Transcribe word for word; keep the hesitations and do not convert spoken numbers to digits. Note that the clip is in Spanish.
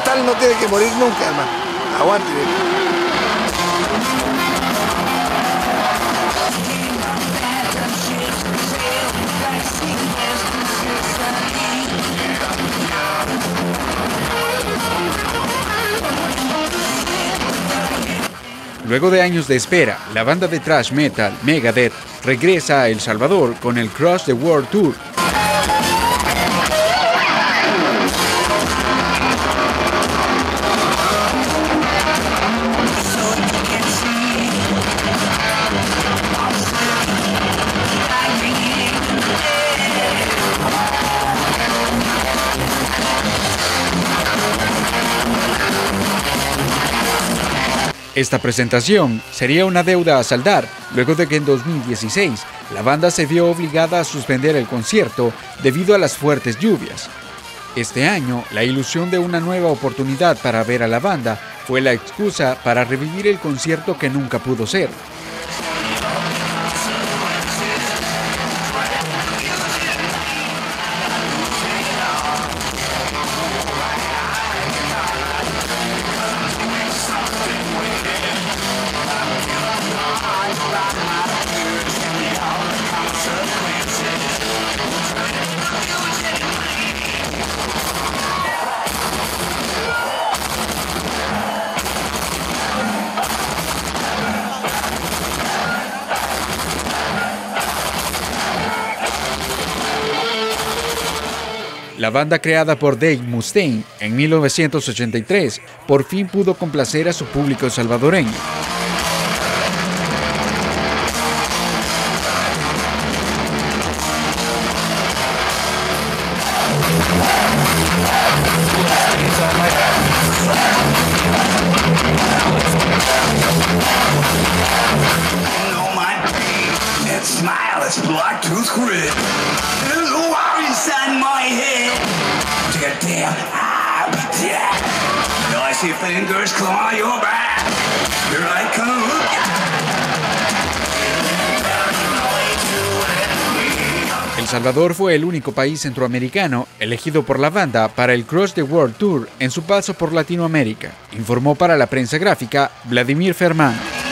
metal no tiene que morir nunca, hermano. Aguante. Luego de años de espera, la banda de thrash metal Megadeth regresa a El Salvador con el Crush the World Tour. Esta presentación sería una deuda a saldar luego de que en dos mil dieciséis la banda se vio obligada a suspender el concierto debido a las fuertes lluvias. Este año, la ilusión de una nueva oportunidad para ver a la banda fue la excusa para revivir el concierto que nunca pudo ser. La banda creada por Dave Mustaine en mil novecientos ochenta y tres por fin pudo complacer a su público salvadoreño. El Salvador fue el único país centroamericano elegido por la banda para el Crush the World Tour en su paso por Latinoamérica, informó para La Prensa Gráfica Vladimir Fermán.